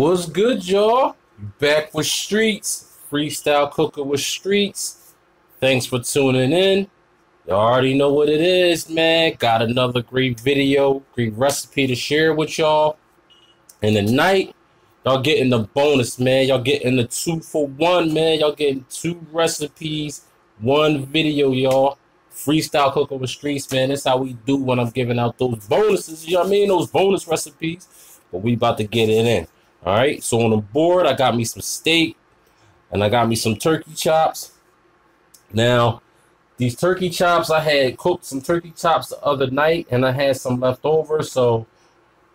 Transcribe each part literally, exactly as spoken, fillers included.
What's good, y'all? Back with Streetz Freestyle Cooking with Streetz. Thanks for tuning in. You already know what it is, man. Got another great video, great recipe to share with y'all. And tonight, y'all getting the bonus, man. Y'all getting the two for one, man. Y'all getting two recipes, one video, y'all. Freestyle Cooking with Streetz, man. That's how we do when I'm giving out those bonuses. You know what I mean? Those bonus recipes. But we about to get it in. All right. So on the board, I got me some steak and I got me some turkey chops. Now, these turkey chops, I had cooked some turkey chops the other night and I had some left over. So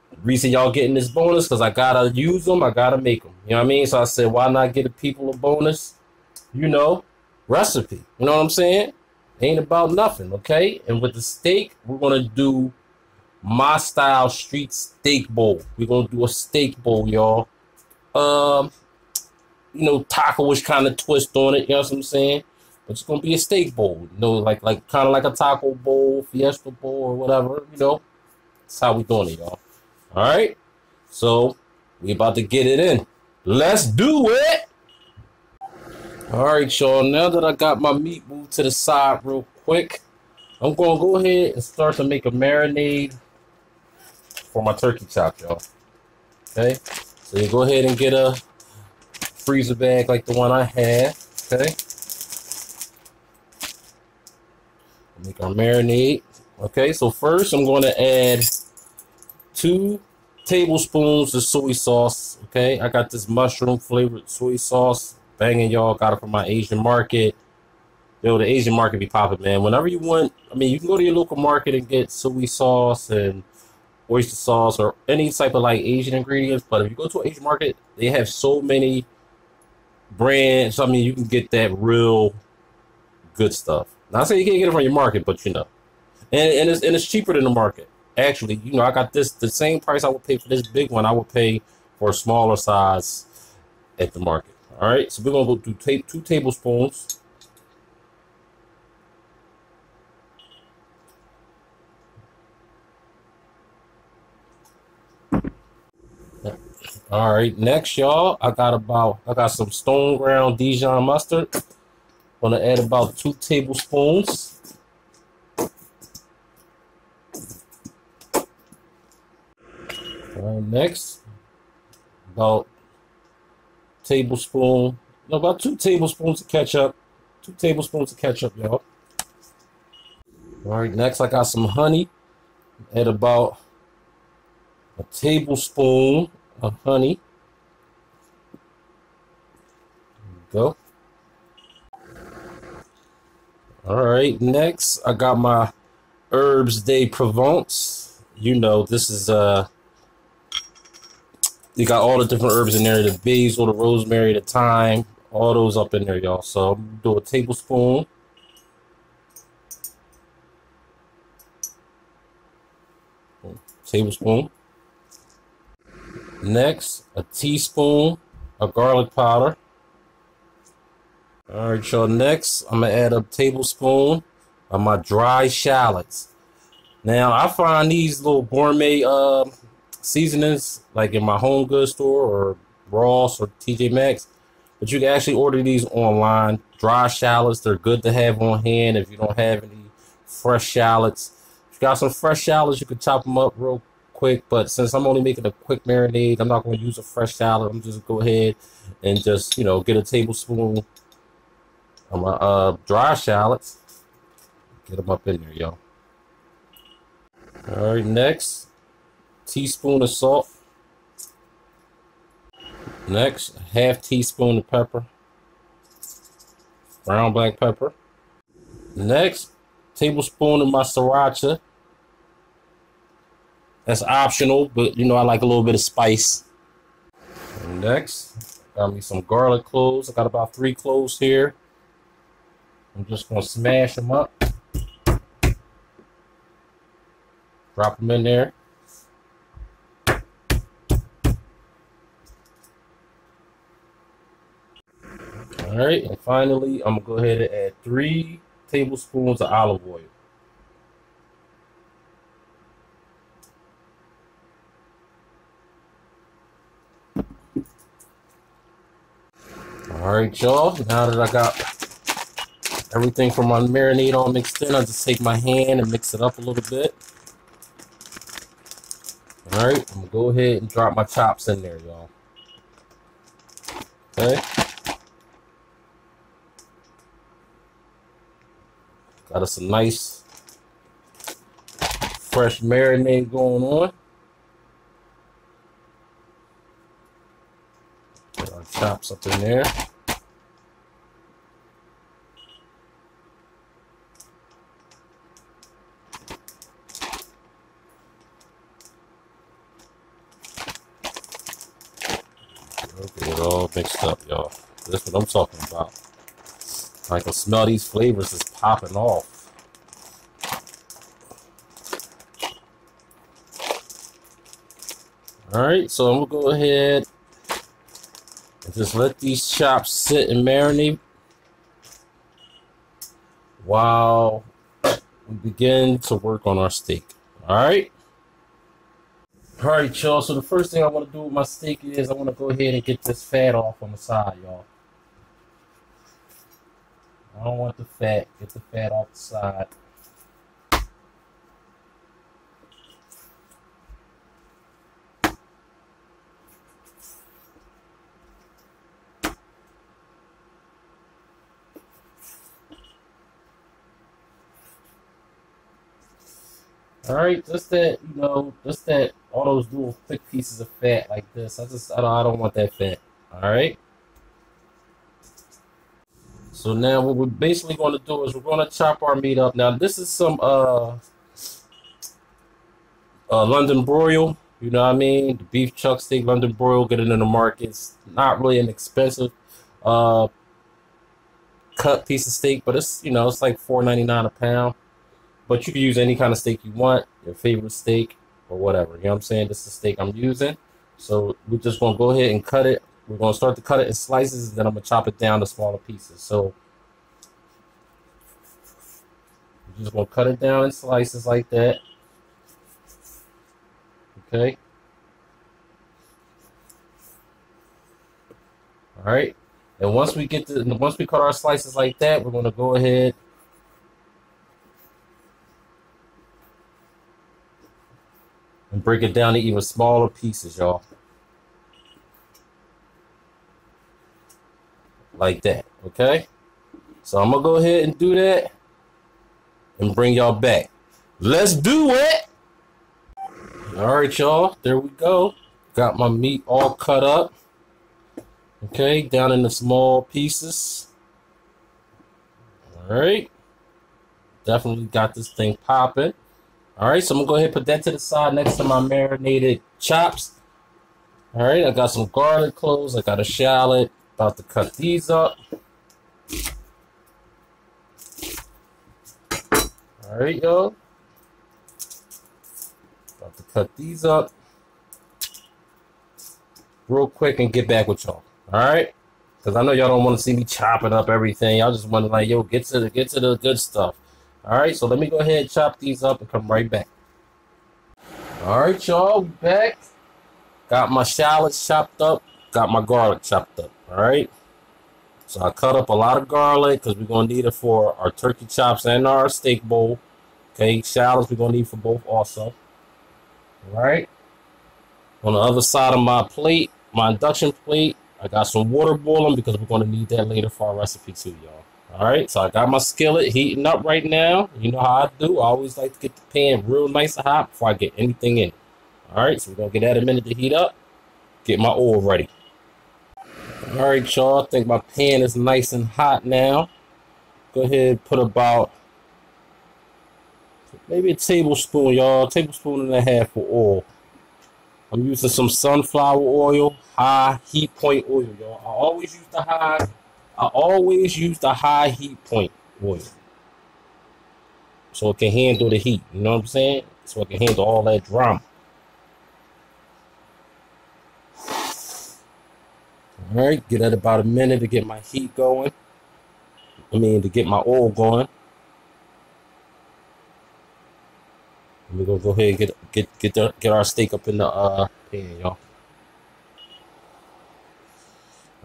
the reason y'all getting this bonus because I got to use them. I got to make them. You know what I mean? So I said, why not give the people a bonus, you know, recipe? You know what I'm saying? Ain't about nothing. Okay. And with the steak, we're going to do my style Streetz steak bowl. We're gonna do a steak bowl, y'all. Um, you know, taco-ish kind of twist on it. You know what I'm saying? But it's gonna be a steak bowl. You know, like like kind of like a taco bowl, fiesta bowl, or whatever. You know, that's how we doing it, y'all. All right. So we about to get it in. Let's do it. All right, y'all. Now that I got my meat moved to the side real quick, I'm gonna go ahead and start to make a marinade for my turkey chop, y'all. Okay, so you go ahead and get a freezer bag like the one I had. Okay, make our marinade. Okay, so first I'm going to add two tablespoons of soy sauce. Okay, I got this mushroom flavored soy sauce, banging, y'all. Got it from my Asian market. Yo, the Asian market be popping, man. Whenever you want, I mean, you can go to your local market and get soy sauce and oyster sauce or any type of like Asian ingredients, but if you go to an Asian market, they have so many brands. I mean, you can get that real good stuff. Not saying you can't get it from your market, but you know, and, and it's and it's cheaper than the market. Actually, you know, I got this the same price I would pay for this big one I would pay for a smaller size at the market. All right, so we're gonna go do take two tablespoons. All right, next, y'all, I got about I got some stone ground Dijon mustard. Gonna add about two tablespoons. All right, next, about tablespoon, no, about two tablespoons of ketchup. Two tablespoons of ketchup, y'all. All right, next, I got some honey. Add about a tablespoon of honey. There we go. All right, next I got my herbs de Provence. You know, this is uh, you got all the different herbs in there: the basil, the rosemary, the thyme, all those up in there, y'all. So I'm gonna do a tablespoon. A tablespoon. Next, a teaspoon of garlic powder. All right, y'all. Next, I'm gonna add a tablespoon of my dry shallots. Now, I find these little gourmet uh, seasonings like in my Home Goods store or Ross or T J Maxx, but you can actually order these online. Dry shallots, they're good to have on hand if you don't have any fresh shallots. If you got some fresh shallots, you can chop them up real quick. quick but since I'm only making a quick marinade, I'm not going to use a fresh salad. I'm just going to go ahead and just, you know, get a tablespoon of my uh, dry shallots, get them up in there, y'all. All right, next, teaspoon of salt. Next, half teaspoon of pepper, brown black pepper. Next, tablespoon of my sriracha. That's optional, but you know, I like a little bit of spice. And next, got me some garlic cloves. I got about three cloves here. I'm just gonna smash them up. Drop them in there. All right, and finally, I'm gonna go ahead and add three tablespoons of olive oil. All right, y'all. Now that I got everything from my marinade all mixed in, I just take my hand and mix it up a little bit. All right, I'm gonna go ahead and drop my chops in there, y'all. Okay. Got us a nice fresh marinade going on. Get our chops up in there. Get it all mixed up, y'all. That's what I'm talking about. I can smell these flavors is popping off. Alright, so I'm gonna go ahead and just let these chops sit and marinate while we begin to work on our steak. Alright? Alright, y'all, so the first thing I want to do with my steak is I want to go ahead and get this fat off on the side, y'all. I don't want the fat. Get the fat off the side. Alright, just that, you know, just that, all those little thick pieces of fat like this. I just, I don't, I don't want that fat. Alright? So now what we're basically going to do is we're going to chop our meat up. Now this is some uh, uh, London broil, you know what I mean? The beef chuck steak, London broil, get it in the markets. Not really an expensive uh, cut piece of steak, but it's, you know, it's like four ninety-nine a pound. But you can use any kind of steak you want, your favorite steak or whatever. You know what I'm saying? This is the steak I'm using. So we're just going to go ahead and cut it. We're going to start to cut it in slices, and then I'm going to chop it down to smaller pieces. So we're just going to cut it down in slices like that. Okay. All right. And once we get to, once we cut our slices like that, we're going to go ahead and break it down to even smaller pieces, y'all. Like that, okay? So I'm gonna go ahead and do that and bring y'all back. Let's do it! Alright, y'all, there we go. Got my meat all cut up, okay, down into small pieces. Alright, definitely got this thing popping. Alright, so I'm gonna go ahead and put that to the side next to my marinated chops. Alright, I got some garlic cloves, I got a shallot. About to cut these up. All right, y'all. About to cut these up real quick and get back with y'all. All right, because I know y'all don't want to see me chopping up everything. Y'all just want to like, yo, get to the get to the good stuff. All right, so let me go ahead and chop these up and come right back. All right, y'all, we back. Got my shallots chopped up. Got my garlic chopped up. Alright, so I cut up a lot of garlic because we're going to need it for our turkey chops and our steak bowl. Okay, shallots we're going to need for both also. Alright, on the other side of my plate, my induction plate, I got some water boiling because we're going to need that later for our recipe too, y'all. Alright, so I got my skillet heating up right now. You know how I do. I always like to get the pan real nice and hot before I get anything in. Alright, so we're going to get that a minute to heat up. Get my oil ready. Alright, y'all, I think my pan is nice and hot now. Go ahead and put about maybe a tablespoon, y'all, a tablespoon and a half of oil. I'm using some sunflower oil, high heat point oil, y'all. I always use the high, I always use the high heat point oil. So it can handle the heat, you know what I'm saying? So it can handle all that drama. Alright, get at about a minute to get my heat going. I mean, to get my oil going. And we're gonna go ahead and get get get the, get our steak up in the uh, pan, y'all.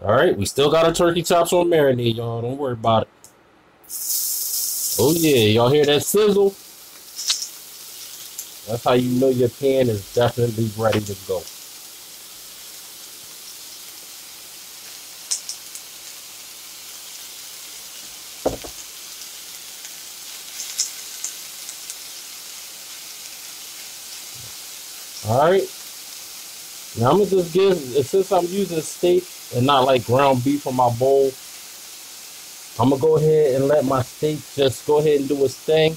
All right, we still got our turkey chops on marinade, y'all. Don't worry about it. Oh, yeah, y'all hear that sizzle? That's how you know your pan is definitely ready to go. Alright, now I'm going to just give, since I'm using steak and not like ground beef on my bowl, I'm going to go ahead and let my steak just go ahead and do its thing,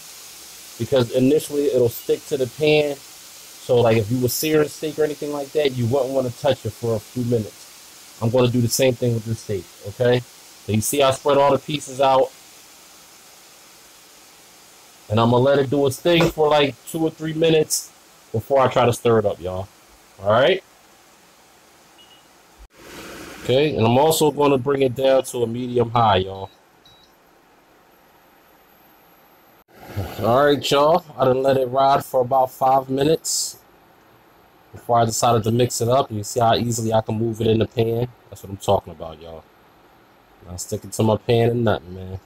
because initially it'll stick to the pan. So like if you were searing steak or anything like that, you wouldn't want to touch it for a few minutes. I'm going to do the same thing with the steak, okay? So you see I spread all the pieces out. And I'm going to let it do its thing for like two or three minutes. Before I try to stir it up, y'all. All right. Okay, and I'm also going to bring it down to a medium high, y'all. All right, y'all. I done let it ride for about five minutes before I decided to mix it up. You see how easily I can move it in the pan. That's what I'm talking about, y'all. Now stick it to my pan and nothing, man.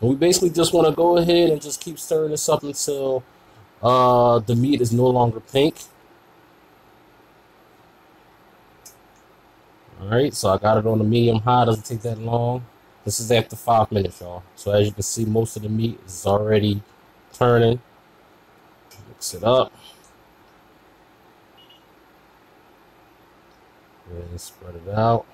And we basically just want to go ahead and just keep stirring this up until Uh, the meat is no longer pink. Alright, so I got it on the medium high. Doesn't take that long. This is after five minutes, y'all. So as you can see, most of the meat is already turning. Mix it up. And spread it out.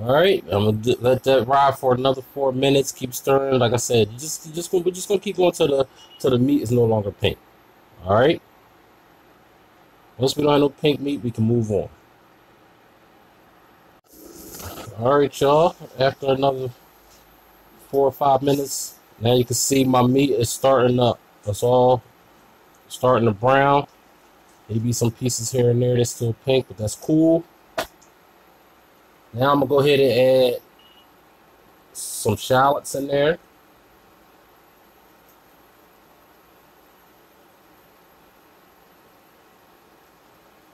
Alright, I'm gonna let that ride for another four minutes. Keep stirring. Like I said, you just you just gonna, we're just gonna keep going till the till the meat is no longer pink. Alright. Once we don't have no pink meat, we can move on. Alright, y'all. After another four or five minutes, now you can see my meat is starting up. That's all starting to brown. Maybe some pieces here and there that's still pink, but that's cool. Now I'm going to go ahead and add some shallots in there.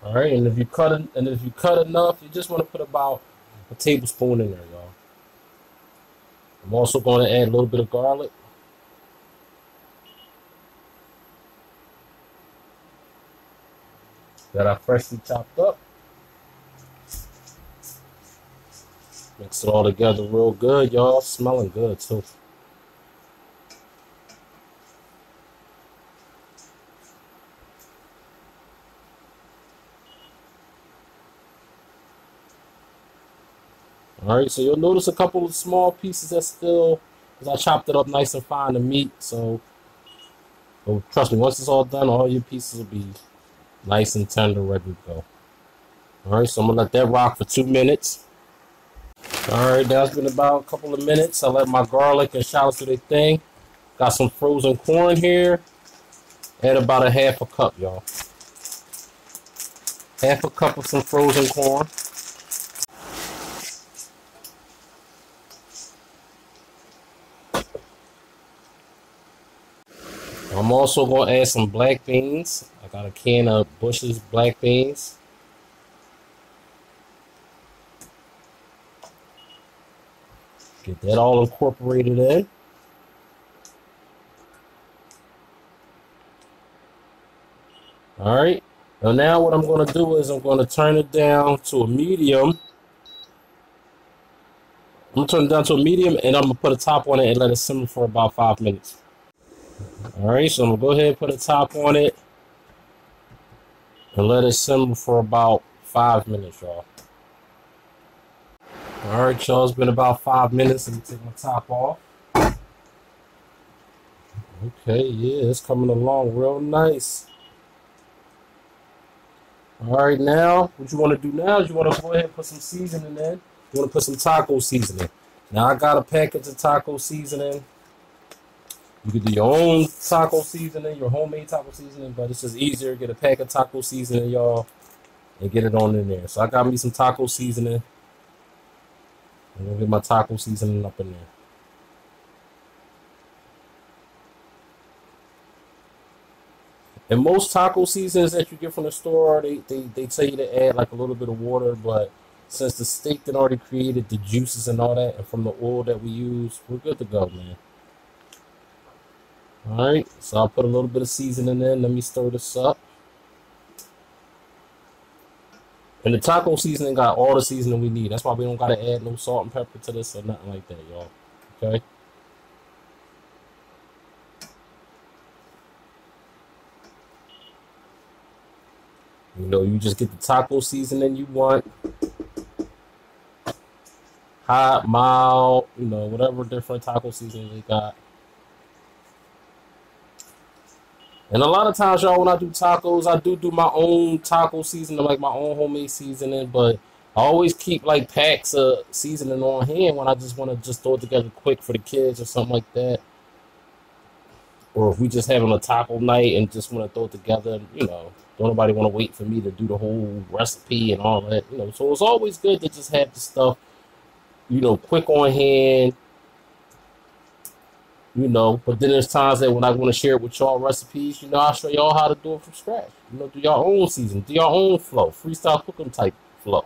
All right, and if you cut and if you cut enough, you just want to put about a tablespoon in there, y'all. I'm also going to add a little bit of garlic. That I freshly chopped up. Mix it all together real good, y'all. Smelling good, too. Alright, so you'll notice a couple of small pieces that's still, because I chopped it up nice and fine to meat, so well, trust me, once it's all done, all your pieces will be nice and tender, ready to go. Alright, so I'm going to let that rock for two minutes. Alright, now it's been about a couple of minutes. I let my garlic and shallots do their thing. Got some frozen corn here. Add about a half a cup, y'all. Half a cup of some frozen corn. I'm also going to add some black beans. I got a can of Bush's black beans. Get that all incorporated in. Alright. So now what I'm going to do is I'm going to turn it down to a medium. I'm going to turn it down to a medium and I'm going to put a top on it and let it simmer for about five minutes. Alright, so I'm going to go ahead and put a top on it and let it simmer for about five minutes, y'all. Alright, y'all, it's been about five minutes. Let me take my top off. Okay, yeah, it's coming along real nice. Alright, now, what you want to do now is you want to go ahead and put some seasoning in. You want to put some taco seasoning. Now, I got a package of taco seasoning. You can do your own taco seasoning, your homemade taco seasoning, but it's just easier to get a pack of taco seasoning, y'all, and get it on in there. So, I got me some taco seasoning. I'm going to get my taco seasoning up in there. And most taco seasonings that you get from the store, they, they, they tell you to add like a little bit of water, but since the steak that already created the juices and all that, and from the oil that we use, we're good to go, man. Alright, so I'll put a little bit of seasoning in. Let me stir this up. And the taco seasoning got all the seasoning we need. That's why we don't got to add no salt and pepper to this or nothing like that, y'all. Okay? You know, you just get the taco seasoning you want. Hot, mild, you know, whatever different taco seasoning they got. And a lot of times, y'all, when I do tacos, I do do my own taco seasoning, like my own homemade seasoning. But I always keep, like, packs of seasoning on hand when I just want to just throw it together quick for the kids or something like that. Or if we just having a taco night and just want to throw it together, you know, don't nobody want to wait for me to do the whole recipe and all that, you know. So it's always good to just have the stuff, you know, quick on hand. You know, but then there's times that when I want to share it with y'all recipes, you know, I'll show y'all how to do it from scratch. You know, do your own season, do your own flow, freestyle cooking type flow.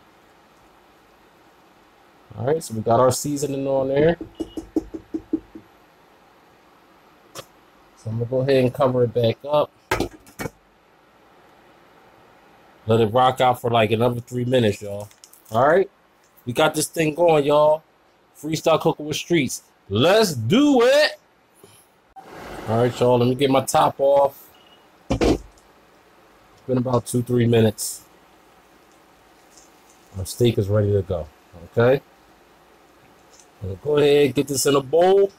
All right, so we got our seasoning on there. So I'm going to go ahead and cover it back up. Let it rock out for like another three minutes, y'all. All right, we got this thing going, y'all. Freestyle cooking with Streetz. Let's do it. Alright, y'all, let me get my top off. It's been about two, three minutes. Our steak is ready to go. Okay? I'm gonna go ahead and get this in a bowl.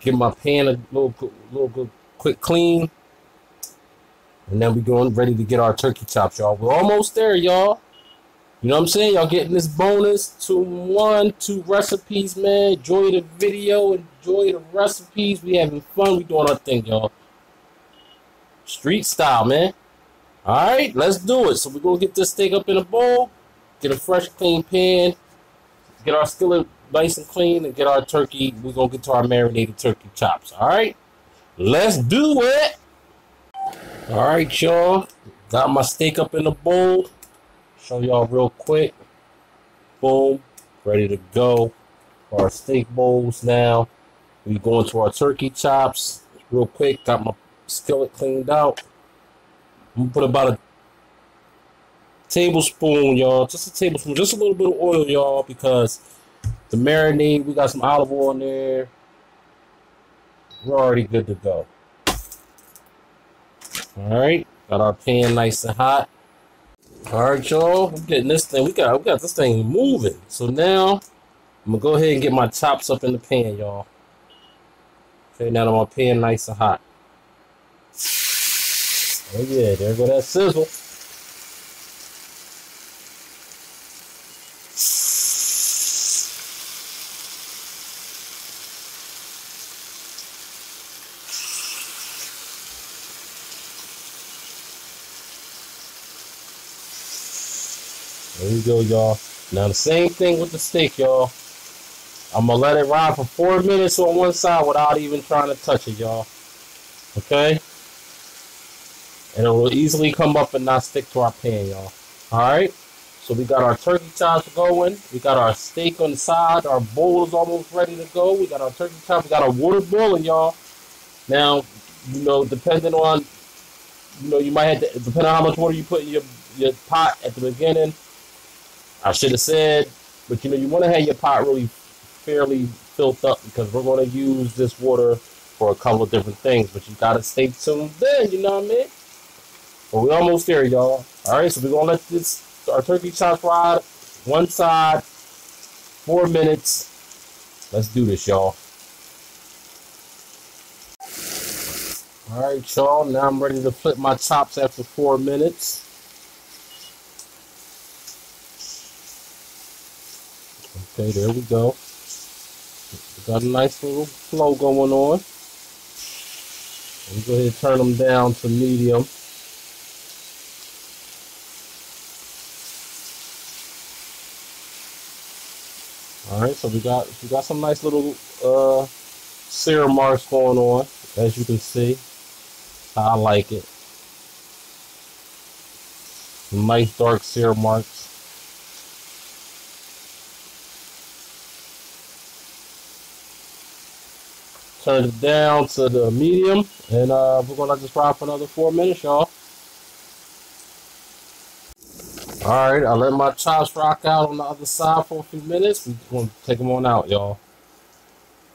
Give my pan a little, little good, quick clean. And then we're going ready to get our turkey chops, y'all. We're almost there, y'all. You know what I'm saying? Y'all getting this bonus two one, two recipes, man. Enjoy the video. Enjoy the recipes. We having fun. We doing our thing, y'all. Street style, man. All right, let's do it. So we're going to get this thing up in a bowl. Get a fresh, clean pan. Get our skillet nice and clean. And get our turkey. We're going to get to our marinated turkey chops. All right? Let's do it. All right, y'all. Got my steak up in a bowl. Show y'all real quick. Boom. Ready to go. Our steak bowls now. We go into our turkey chops. Real quick. Got my skillet cleaned out. I'm going to put about a tablespoon, y'all. Just a tablespoon. Just a little bit of oil, y'all. Because the marinade, we got some olive oil in there. We're already good to go. Alright. Got our pan nice and hot. Alright, y'all, we're getting this thing. We got we got this thing moving. So now I'm gonna go ahead and get my chops up in the pan, y'all. Okay, now that my pan nice and hot. Oh yeah, there go that sizzle. There we go, y'all. Now the same thing with the steak, y'all. I'm going to let it ride for four minutes on one side without even trying to touch it, y'all. Okay? And it will easily come up and not stick to our pan, y'all. Alright? So we got our turkey chops going. We got our steak on the side. Our bowl is almost ready to go. We got our turkey chops. We got our water boiling, y'all. Now, you know, depending on, you know, you might have to, depending on how much water you put in your, your pot at the beginning. I should have said, but you know, you want to have your pot really fairly filled up because we're going to use this water for a couple of different things, but you got to stay tuned then, you know what I mean? Well, we're almost there, y'all. All right, so we're going to let this, our turkey chops ride, one side, four minutes. Let's do this, y'all. All right, y'all, now I'm ready to flip my chops after four minutes. Okay, there we go. We got a nice little flow going on. We'll go ahead and turn them down to medium. All right, so we got we got some nice little uh, sear marks going on, as you can see. I like it. Nice dark sear marks. Turn it down to the medium, and uh, we're gonna just fry for another four minutes, y'all. All right, I let my chops rock out on the other side for a few minutes. We're gonna take them on out, y'all.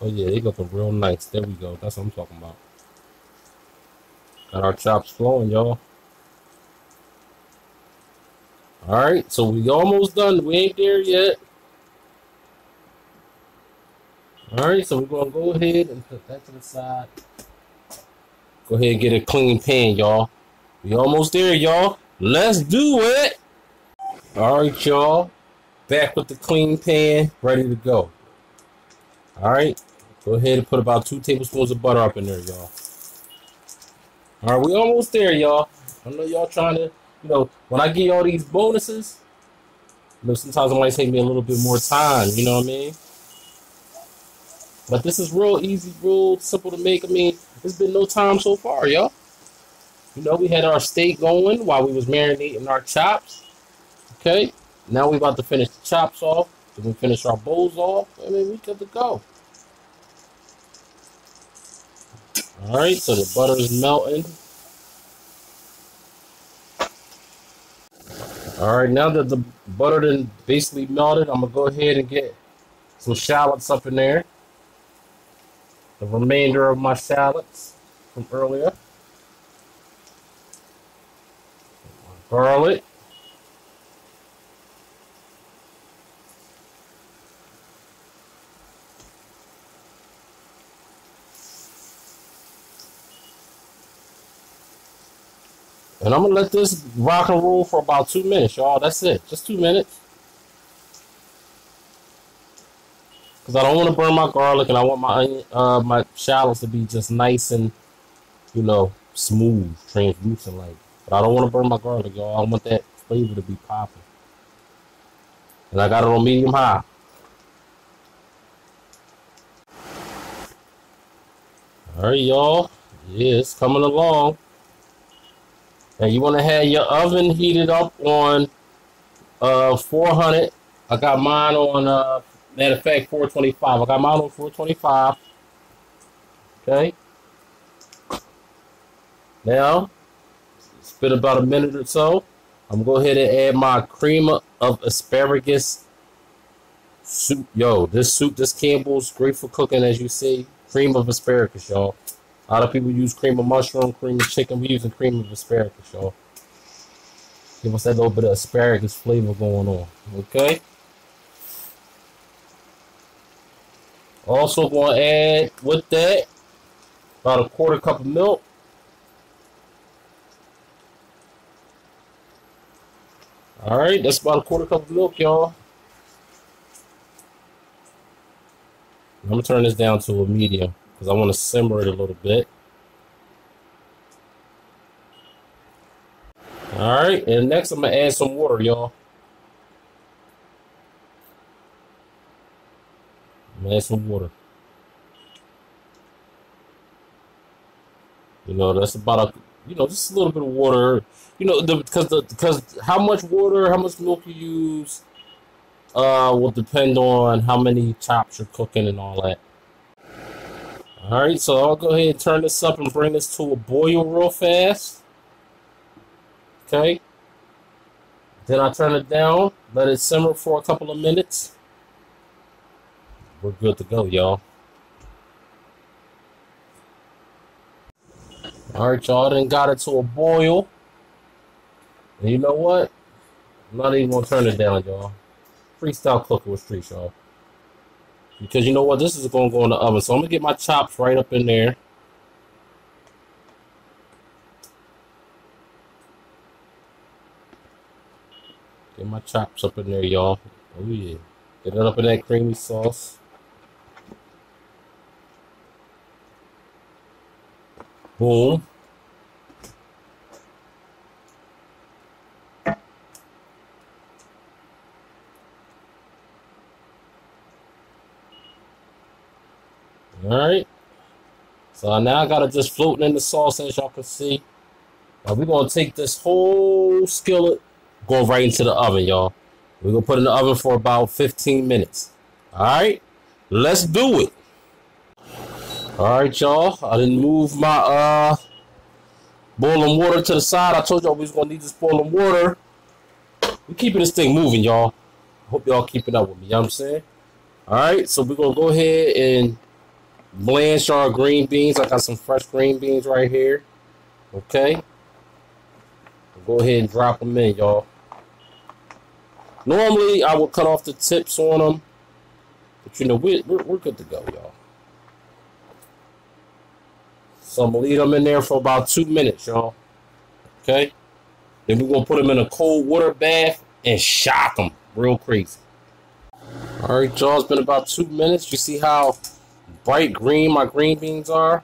Oh yeah, they got the real nice. There we go. That's what I'm talking about. Got our chops flowing, y'all. All right, so we almost done. We ain't there yet. All right, so we're gonna go ahead and put that to the side. Go ahead and get a clean pan, y'all. We almost there, y'all. Let's do it. All right, y'all. Back with the clean pan, ready to go. All right, go ahead and put about two tablespoons of butter up in there, y'all. All right, we almost there, y'all. I know y'all trying to, you know, when I give y'all these bonuses, you know, sometimes it might take me a little bit more time. You know what I mean? But this is real easy, real simple to make. I mean, it's been no time so far, y'all. You know, we had our steak going while we was marinating our chops. Okay, now we about to finish the chops off. Then we finish our bowls off, and then we good to go. All right, so the butter is melting. All right, now that the butter done basically melted, I'm gonna go ahead and get some shallots up in there. The remainder of my shallots from earlier. Garlic. And I'm gonna let this rock and roll for about two minutes, y'all. That's it, just two minutes. Because I don't want to burn my garlic, and I want my onion, uh, my shallots to be just nice and, you know, smooth, translucent like. But I don't want to burn my garlic, y'all. I want that flavor to be popping. And I got it on medium high. All right, y'all. Yeah, it's coming along. And you want to have your oven heated up on uh, four hundred. I got mine on... Uh, Matter of fact, four twenty-five. I got mine on four twenty-five. Okay. Now, it's been about a minute or so. I'm going to go ahead and add my cream of asparagus soup. Yo, this soup, this Campbell's, great for cooking, as you see. Cream of asparagus, y'all. A lot of people use cream of mushroom, cream of chicken. We're using cream of asparagus, y'all. Give us that little bit of asparagus flavor going on. Okay. Also going to add with that about a quarter cup of milk. All right, that's about a quarter cup of milk, y'all. I'm going to turn this down to a medium because I want to simmer it a little bit. All right, and next I'm going to add some water, y'all. Add some water. You know, that's about a, you know, just a little bit of water. You know, the, because the because how much water, how much milk you use, uh, will depend on how many chops you're cooking and all that. All right, so I'll go ahead and turn this up and bring this to a boil real fast. Okay. Then I turn it down, let it simmer for a couple of minutes. We're good to go, y'all. All right, y'all. Then got it to a boil. And you know what? I'm not even gonna turn it down, y'all. Freestyle cooking with Streetz, y'all. Because you know what? This is gonna go in the oven, so I'm gonna get my chops right up in there. Get my chops up in there, y'all. Oh yeah. Get it up in that creamy sauce. Boom. All right. So I now got it just floating in the sauce, as y'all can see. Now we're going to take this whole skillet, go right into the oven, y'all. We're going to put it in the oven for about fifteen minutes. All right, let's do it. All right, y'all, I didn't move my uh, boiling water to the side. I told y'all we was going to need this boiling water. We're keeping this thing moving, y'all. Hope y'all keeping up with me, you know what I'm saying? All right, so we're going to go ahead and blanch our green beans. I got some fresh green beans right here, okay? Go ahead and drop them in, y'all. Normally, I would cut off the tips on them, but you know, we're, we're, we're good to go, y'all. So I'm going to leave them in there for about two minutes, y'all, okay? Then we're going to put them in a cold water bath and shock them real crazy. All right, y'all, it's been about two minutes. You see how bright green my green beans are?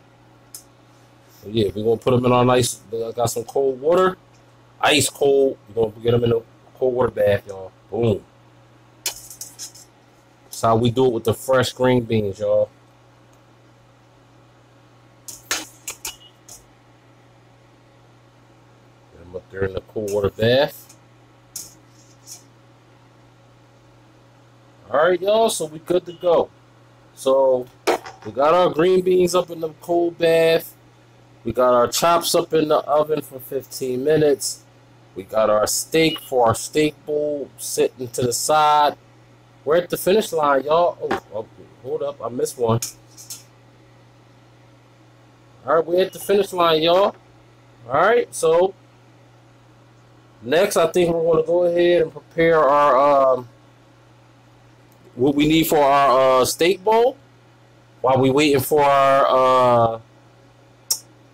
So yeah, we're going to put them in our nice, I got some cold water. Ice cold. We're going to get them in a cold water bath, y'all. Boom. That's how we do it with the fresh green beans, y'all. Get them up there in the cold water bath. Alright, y'all. So we're good to go. So we got our green beans up in the cold bath. We got our chops up in the oven for fifteen minutes. We got our steak for our steak bowl sitting to the side. We're at the finish line, y'all. Oh, oh, hold up. I missed one. All right, we're at the finish line, y'all. All right, so next I think we're going to go ahead and prepare our um, what we need for our uh, steak bowl while we're waiting for our uh,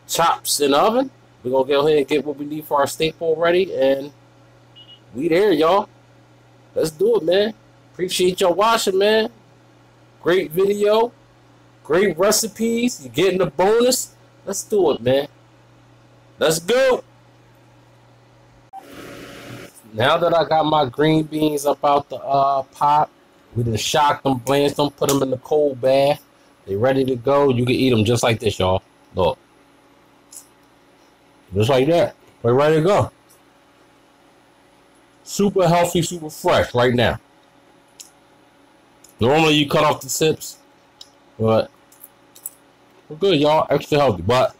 chops in the oven. We're going to go ahead and get what we need for our steak bowl ready, and we there, y'all. Let's do it, man. Appreciate y'all watching, man. Great video. Great recipes. You're getting a bonus. Let's do it, man. Let's go. Now that I got my green beans up out the uh, pot, we done shocked them, blanched them, put them in the cold bath. They ready to go. You can eat them just like this, y'all. Look. Just like that. We're ready to go. Super healthy, super fresh right now. Normally you cut off the tips, but we're good, y'all. Extra healthy. But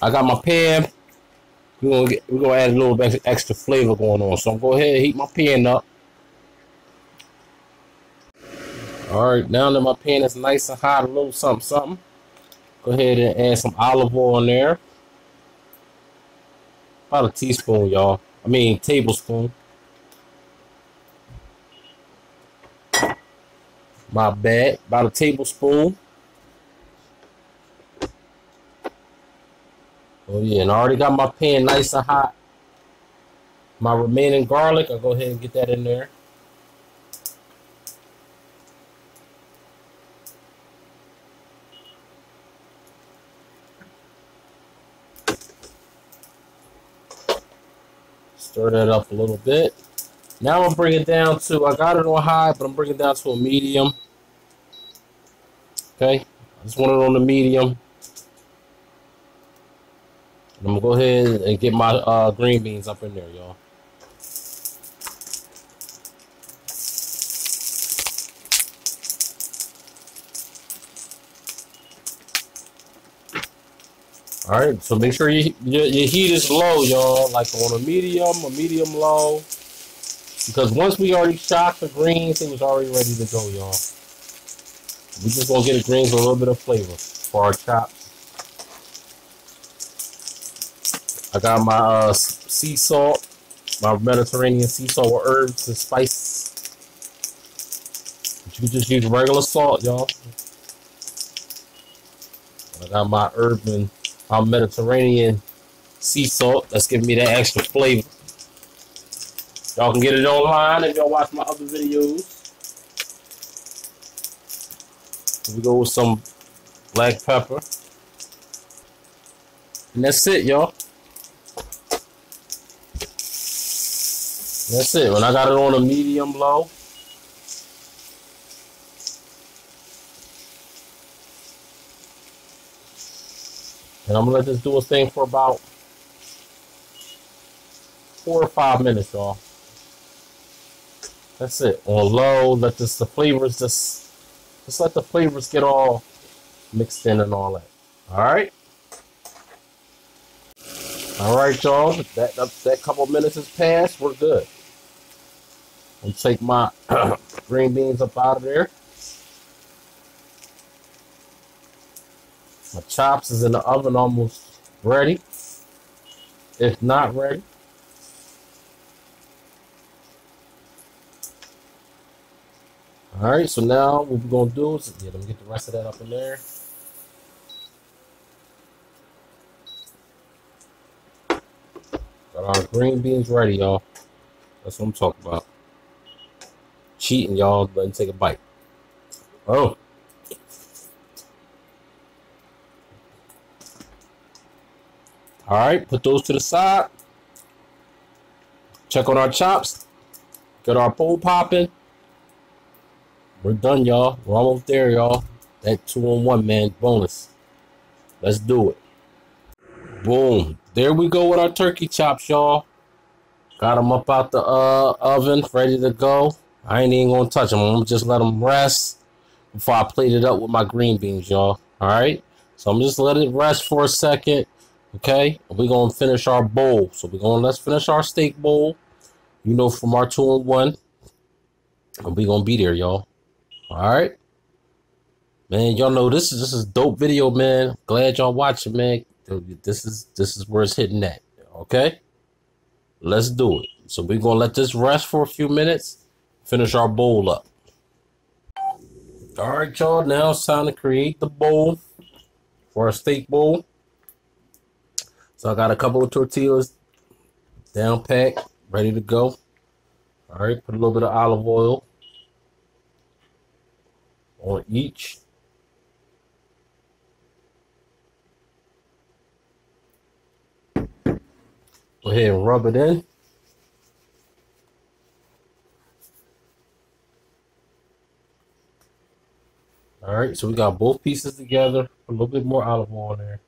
I got my pan. We're gonna get, we're gonna add a little bit extra flavor going on. So I'm gonna go ahead and heat my pan up. Alright, now that my pan is nice and hot, a little something something. Go ahead and add some olive oil in there. About a teaspoon, y'all. I mean, tablespoon. My bad. About a tablespoon. Oh, yeah. And I already got my pan nice and hot. My remaining garlic, I'll go ahead and get that in there. Stir that up a little bit. Now I'm going to bring it down to, I got it on high, but I'm bringing it down to a medium. Okay, I just want it on the medium. I'm going to go ahead and get my uh, green beans up in there, y'all. All right, so make sure you, your, your heat is low, y'all, like on a medium, a medium low, because once we already shocked the greens, it was already ready to go, y'all. We're just going to get the greens with a little bit of flavor for our chops. I got my uh, sea salt, my Mediterranean sea salt with herbs and spices. But you can just use regular salt, y'all. I got my herb and our Mediterranean sea salt. That's giving me that extra flavor. Y'all can get it online if y'all watch my other videos. We go with some black pepper. And that's it, y'all. That's it. When I got it on a medium low, And I'm gonna let this do its thing for about four or five minutes, y'all. That's it. On low, let this the flavors just just let the flavors get all mixed in and all that. All right. All right, y'all. That that couple minutes has passed. We're good. I'm gonna take my green beans up out of there. My chops is in the oven almost ready. If not ready. Alright, so now what we're going to do is yeah, let me get the rest of that up in there. Got our green beans ready, y'all. That's what I'm talking about. Cheating, y'all. Let me take a bite. Oh. All right, put those to the side. Check on our chops. Get our bowl popping. We're done, y'all. We're almost there, y'all. That two-on-one, man, bonus. Let's do it. Boom. There we go with our turkey chops, y'all. Got them up out the uh, oven, ready to go. I ain't even gonna touch them. I'm gonna just let them rest before I plate it up with my green beans, y'all. All right. So I'm just let it rest for a second. Okay, we're going to finish our bowl. So we're going to let's finish our steak bowl, you know, from our two-on-one. And we're going to be there, y'all. All right. Man, y'all know this is this is dope video, man. Glad y'all watching, man. This is this is where it's hitting at. Okay, let's do it. So we're going to let this rest for a few minutes. Finish our bowl up. All right, y'all. Now it's time to create the bowl for our steak bowl. So I got a couple of tortillas down packed, ready to go. All right, put a little bit of olive oil on each. Go ahead and rub it in. All right, so we got both pieces together. Put a little bit more olive oil in there.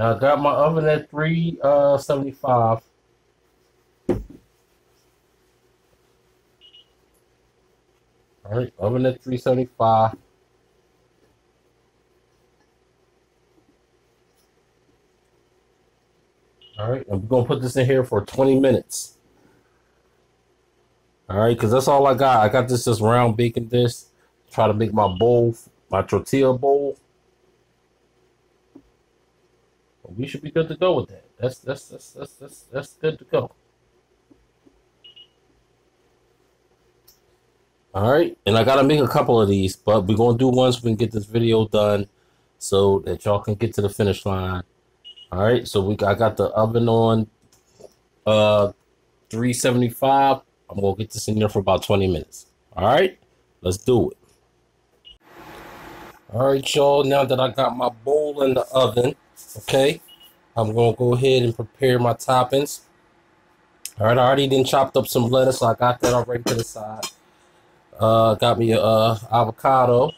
Now, I got my oven at three seventy-five. Alright, oven at three seventy-five. Alright, and we're going to put this in here for twenty minutes. Alright, because that's all I got. I got this, this round bacon dish. Try to make my bowl, my tortilla bowl. We should be good to go with that. That's that's that's that's that's, that's good to go. All right, and I gotta make a couple of these, but we're gonna do one so we can get this video done, so that y'all can get to the finish line. All right, so we I got the oven on uh three seventy-five. I'm gonna get this in there for about twenty minutes. All right, let's do it. All right, y'all. Now that I got my bowl in the oven. Okay, I'm going to go ahead and prepare my toppings. All right, I already done chopped up some lettuce, so I got that already to the side. Uh, got me a uh, avocado.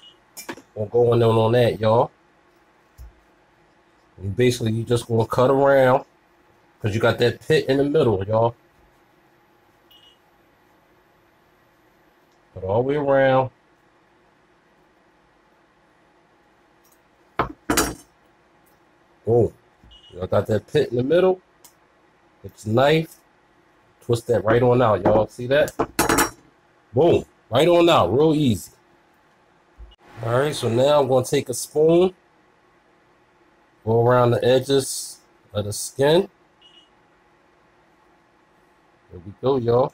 I'm going on on that, y'all. Basically, you just going to cut around because you got that pit in the middle, y'all. Cut all the way around. Boom. Y'all got that pit in the middle. It's knife. Twist that right on out, y'all. See that? Boom. Right on out. Real easy. Alright, so now I'm going to take a spoon. Go around the edges of the skin. There we go, y'all.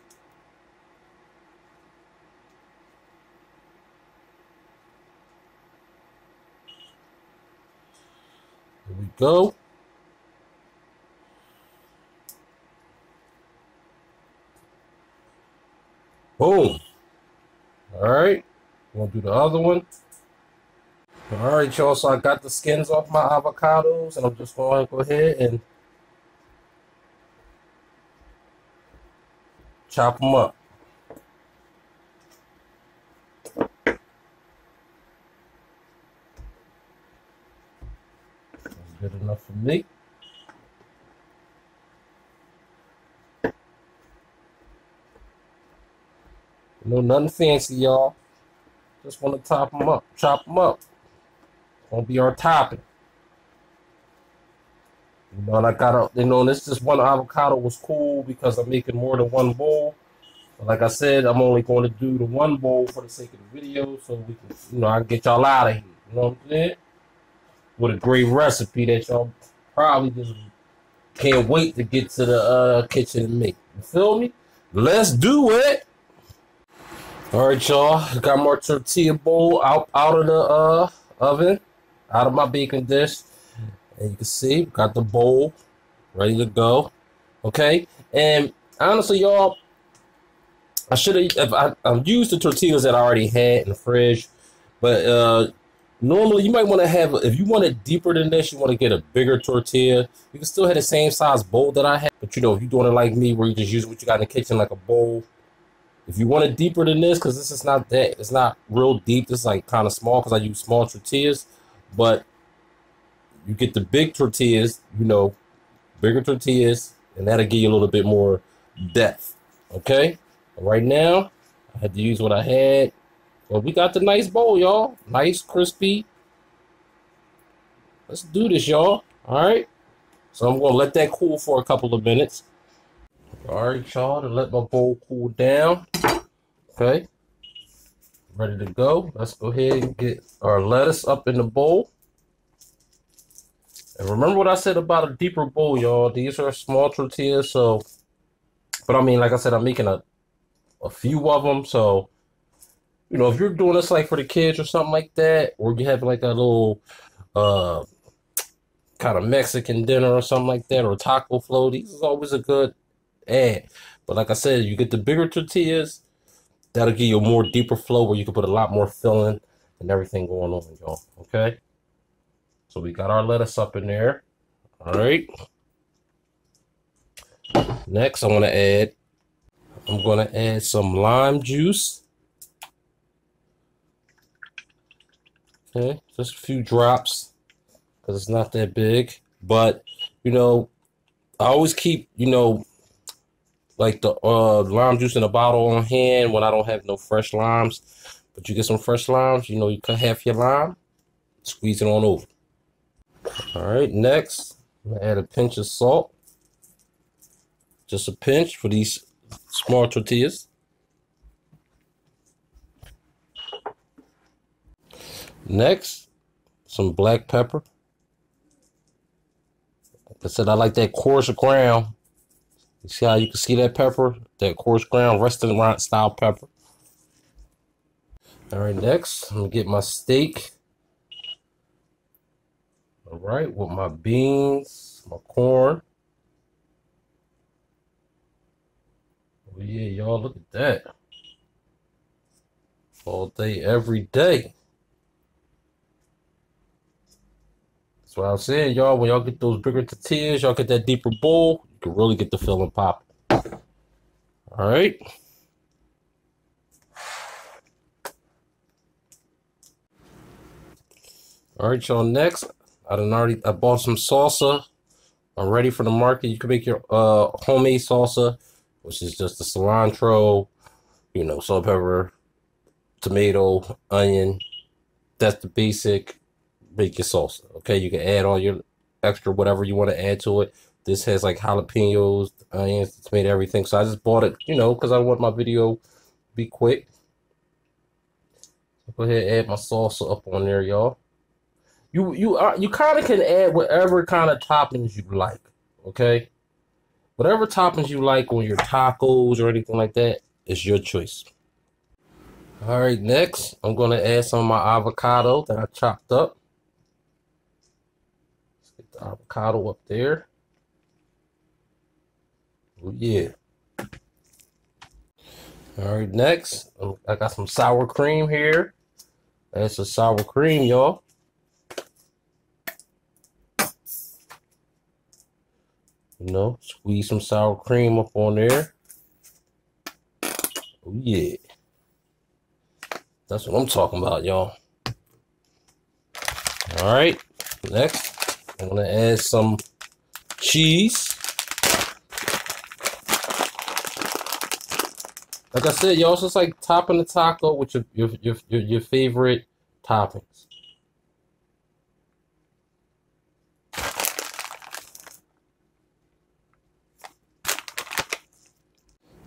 Here we go. Boom. Alright. We'll do the other one. Alright, y'all. So I got the skins off my avocados, and I'm just going to go ahead and chop them up. good enough for me. No, nothing fancy, y'all. Just want to top them up, chop them up. Gonna be our topping. You know, and I got out, you know, this just one avocado was cool because I'm making more than one bowl. But like I said, I'm only going to do the one bowl for the sake of the video, so we can, you know, I can get y'all out of here. You know what I'm saying? With a great recipe that y'all probably just can't wait to get to the uh, kitchen and make. You feel me? Let's do it. All right, y'all. Got my tortilla bowl out out of the uh, oven, out of my baking dish. And you can see, got the bowl ready to go. Okay, and honestly, y'all, I should have. I, I used the tortillas that I already had in the fridge, but uh, normally you might want to have. If you want it deeper than this, you want to get a bigger tortilla. You can still have the same size bowl that I had, but you know, if you're doing it like me, where you just use what you got in the kitchen like a bowl. If you want it deeper than this, because this is not that. It's not real deep. It's like kind of small because I use small tortillas, but you get the big tortillas, you know, bigger tortillas, and that'll give you a little bit more depth. Okay? Right now, I had to use what I had. But we got the nice bowl, y'all. Nice, crispy. Let's do this, y'all. All right? So I'm going to let that cool for a couple of minutes. All right, y'all, to let my bowl cool down. Okay? Ready to go. Let's go ahead and get our lettuce up in the bowl. And remember what I said about a deeper bowl, y'all. These are small tortillas, so... But, I mean, like I said, I'm making a, a few of them, so... You know, if you're doing this, like, for the kids or something like that, or you have, like, a little uh, kind of Mexican dinner or something like that, or taco flow, these is always a good ad. But, like I said, you get the bigger tortillas, that'll give you a more deeper flow where you can put a lot more filling and everything going on, y'all, okay? So we got our lettuce up in there. All right. Next, I want to add, I'm going to add some lime juice. Okay, just a few drops because it's not that big. But, you know, I always keep, you know, like the uh, lime juice in a bottle on hand when I don't have no fresh limes. But you get some fresh limes, you know, you cut half your lime, squeeze it on over. All right, next, I'm going to add a pinch of salt. Just a pinch for these small tortillas. Next, some black pepper. Like I said, I like that coarse ground. You see how you can see that pepper? That coarse ground, restaurant style pepper. All right, next, I'm going to get my steak. All right, with my beans, my corn. Oh, yeah, y'all, look at that. All day, every day. That's what I'm saying, y'all. When y'all get those bigger tortillas, y'all get that deeper bowl, you can really get the filling pop. All right. All right, y'all, next. I done already. I bought some salsa. I'm ready for the market. You can make your uh, homemade salsa, which is just the cilantro, you know, salt, pepper, tomato, onion. That's the basic. Make your salsa. Okay, you can add all your extra whatever you want to add to it. This has like jalapenos, onions, the tomato, everything. So I just bought it, you know, because I want my video to be quick. Go ahead, and add my salsa up on there, y'all. You you are you kind of can add whatever kind of toppings you like, okay? Whatever toppings you like on your tacos or anything like that is your choice. All right, next I'm gonna add some of my avocado that I chopped up. Let's get the avocado up there. Oh yeah. All right, next I got some sour cream here. That's a sour cream, y'all. You know, squeeze some sour cream up on there. Oh, yeah. That's what I'm talking about, y'all. All right. Next, I'm gonna add some cheese. Like I said, y'all, it's just like topping the taco with your your your your, your favorite toppings.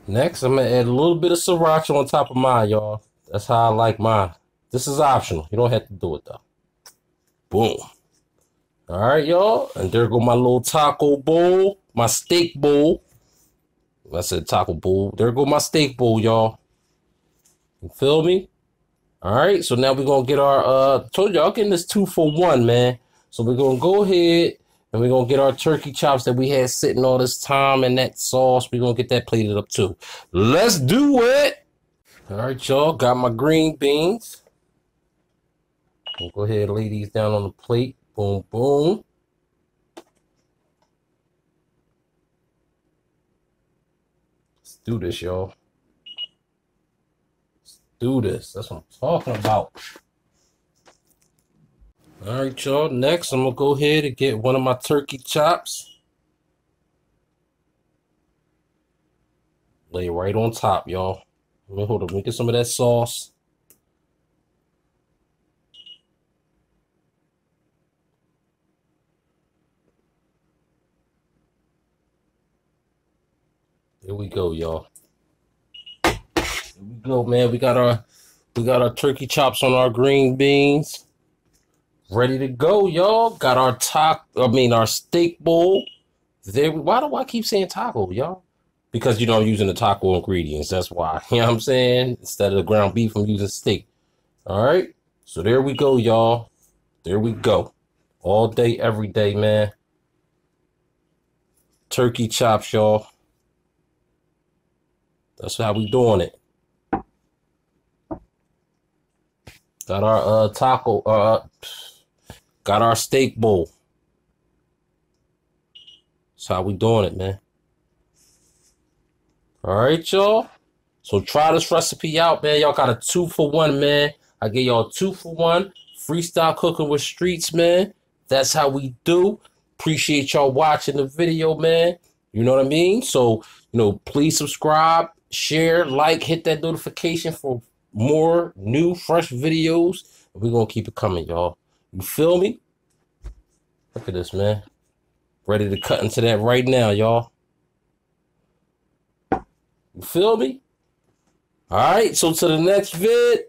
Next, I'm gonna add a little bit of sriracha on top of mine, y'all. That's how I like mine. This is optional. You don't have to do it though. Boom. All right, y'all. And there go my little taco bowl, my steak bowl. I said taco bowl. There go my steak bowl, y'all. You feel me? All right. So now we're gonna get our. Uh, told y'all getting this two for one, man. So we're gonna go ahead. And we're going to get our turkey chops that we had sitting all this time and that sauce. We're going to get that plated up too. Let's do it. All right, y'all. Got my green beans. I'll go ahead and lay these down on the plate. Boom, boom. Let's do this, y'all. Let's do this. That's what I'm talking about. All right, y'all. Next, I'm going to go ahead and get one of my turkey chops. Lay it right on top, y'all. Hold on. Let me get some of that sauce. Here we go, y'all. Here we go, man. We got our, we got our turkey chops on our green beans. Ready to go, y'all. Got our taco, I mean our steak bowl. There. Why do I keep saying taco, y'all? Because, you know, I'm using the taco ingredients. That's why. You know what I'm saying? Instead of the ground beef, I'm using steak. All right. So there we go, y'all. There we go. All day, every day, man. Turkey chops, y'all. That's how we doing it. Got our uh, taco. Uh, Got our steak bowl. That's how we doing it, man. All right, y'all. So try this recipe out, man. Y'all got a two for one, man. I get y'all two for one. Freestyle cooking with Streetz, man. That's how we do. Appreciate y'all watching the video, man. You know what I mean? So, you know, please subscribe, share, like, hit that notification for more new, fresh videos. We're going to keep it coming, y'all. You feel me? Look at this, man. Ready to cut into that right now, y'all. You feel me? All right, so to the next vid.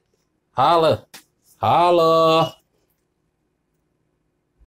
Holla. Holla.